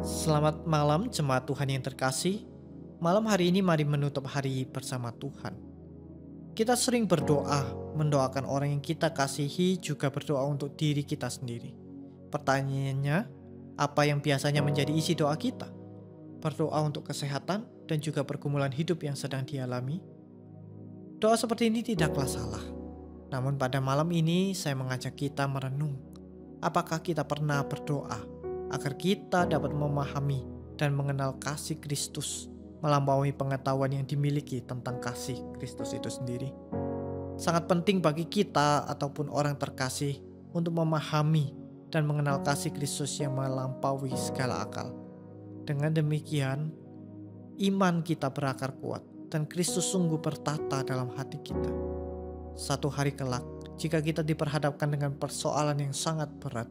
Selamat malam jemaat Tuhan yang terkasih. Malam hari ini mari menutup hari bersama Tuhan. Kita sering berdoa, mendoakan orang yang kita kasihi, juga berdoa untuk diri kita sendiri. Pertanyaannya, apa yang biasanya menjadi isi doa kita? Berdoa untuk kesehatan dan juga pergumulan hidup yang sedang dialami. Doa seperti ini tidaklah salah. Namun pada malam ini saya mengajak kita merenung. Apakah kita pernah berdoa agar kita dapat memahami dan mengenal kasih Kristus melampaui pengetahuan yang dimiliki tentang kasih Kristus itu sendiri. Sangat penting bagi kita ataupun orang terkasih untuk memahami dan mengenal kasih Kristus yang melampaui segala akal. Dengan demikian, iman kita berakar kuat dan Kristus sungguh bertata dalam hati kita. Satu hari kelak, jika kita diperhadapkan dengan persoalan yang sangat berat,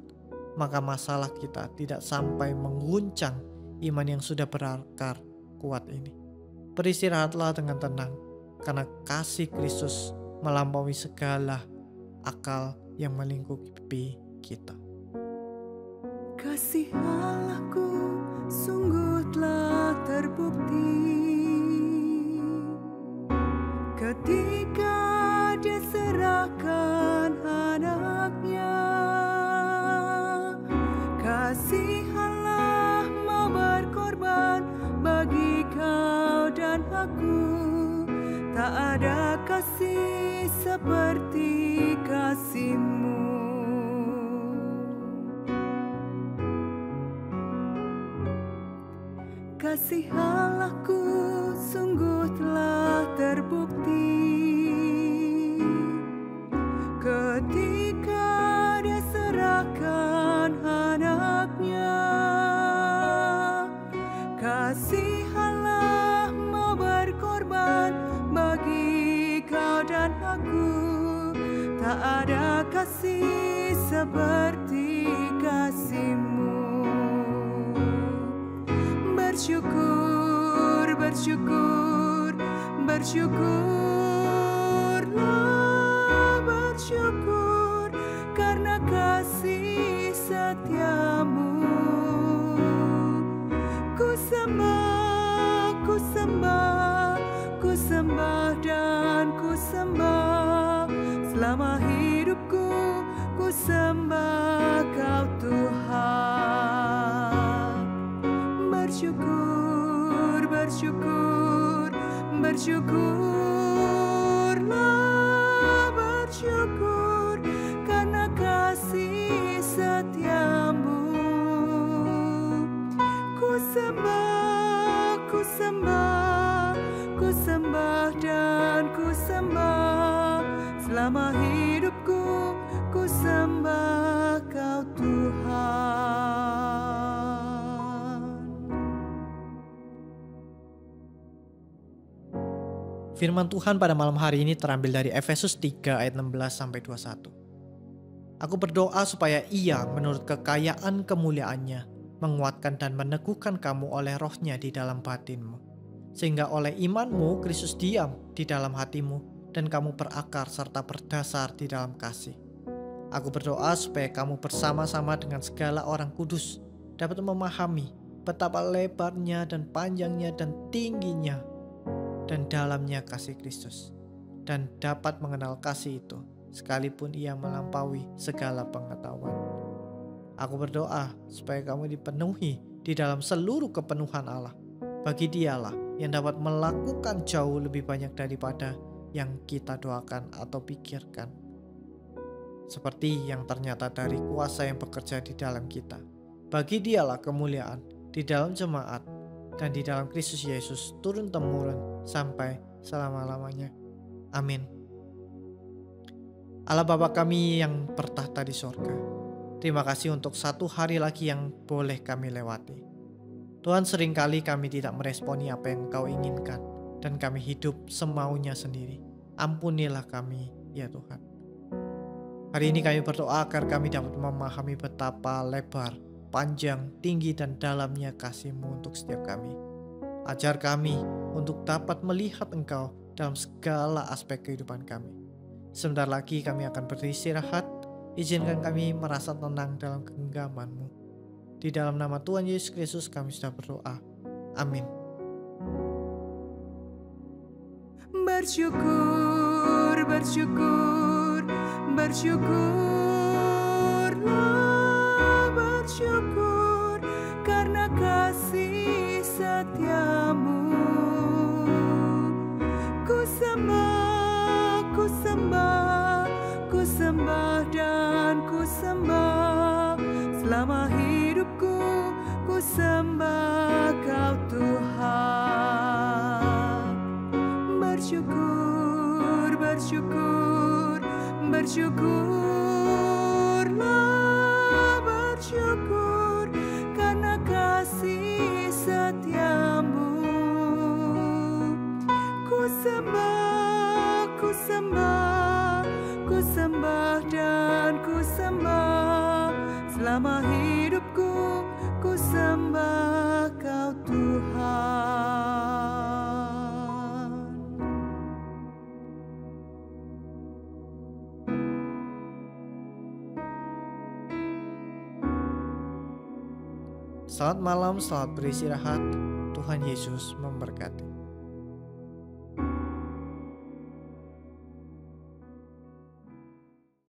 maka masalah kita tidak sampai mengguncang iman yang sudah berakar kuat ini. Beristirahatlah dengan tenang, karena kasih Kristus melampaui segala akal yang melingkupi kita. Kasih Allahku sungguh telah terbukti ketika Dia serahkan anaknya. Kasih Allah mau berkorban bagi kau dan aku. Tak ada kasih seperti kasih-Mu. Kasih Allahku sungguh telah terbukti ketika Dia serahkan anaknya. Kasih Allah mau berkorban bagi kau dan aku. Tak ada kasih seperti kasih-Mu. Bersyukur, bersyukur, bersyukurlah, bersyukur karena kasih setia-Mu. Ku sembah, dan ku sembah. Selama hidupku, ku sembah Kau Tuhan. Bersyukur, bersyukurlah, bersyukur karena kasih setia-Mu. Ku sembah, dan ku sembah. Selama hidupku, ku sembah Kau Tuhan. Firman Tuhan pada malam hari ini terambil dari Efesus 3 ayat 16-21. Aku berdoa supaya Ia menurut kekayaan kemuliaannya menguatkan dan meneguhkan kamu oleh Roh-Nya di dalam batinmu, sehingga oleh imanmu Kristus diam di dalam hatimu dan kamu berakar serta berdasar di dalam kasih. Aku berdoa supaya kamu bersama-sama dengan segala orang kudus dapat memahami betapa lebarnya dan panjangnya dan tingginya dan dalamnya kasih Kristus, dan dapat mengenal kasih itu sekalipun Ia melampaui segala pengetahuan. Aku berdoa supaya kamu dipenuhi di dalam seluruh kepenuhan Allah. Bagi Dialah yang dapat melakukan jauh lebih banyak daripada yang kita doakan atau pikirkan. Seperti yang ternyata dari kuasa yang bekerja di dalam kita. Bagi Dialah kemuliaan di dalam jemaat dan di dalam Kristus Yesus turun-temurun sampai selama-lamanya. Amin. Allah Bapa kami yang bertahta di sorga. Terima kasih untuk satu hari lagi yang boleh kami lewati. Tuhan, seringkali kami tidak meresponi apa yang Engkau inginkan dan kami hidup semaunya sendiri. Ampunilah kami, ya Tuhan. Hari ini kami berdoa agar kami dapat memahami betapa lebar, panjang, tinggi, dan dalamnya kasih-Mu untuk setiap kami. Ajar kami untuk dapat melihat Engkau dalam segala aspek kehidupan kami. Sebentar lagi kami akan beristirahat. Izinkan kami merasa tenang dalam genggaman-Mu. Di dalam nama Tuhan Yesus Kristus kami sudah berdoa. Amin. Bersyukur, bersyukur, bersyukurlah, bersyukur karena kasih setiamu. Ku sembah, ku sembah, ku sembah dan ku sembah. Selama hidupku ku sembah Kau Tuhan. Bersyukur, bersyukur, bersyukurlah, bersyukur karena kasih setiamu. Ku sembah, ku sembah, ku sembah dan ku sembah. Selama hidupku ku sembah Kau Tuhan. Selamat malam, selamat beristirahat. Tuhan Yesus memberkati.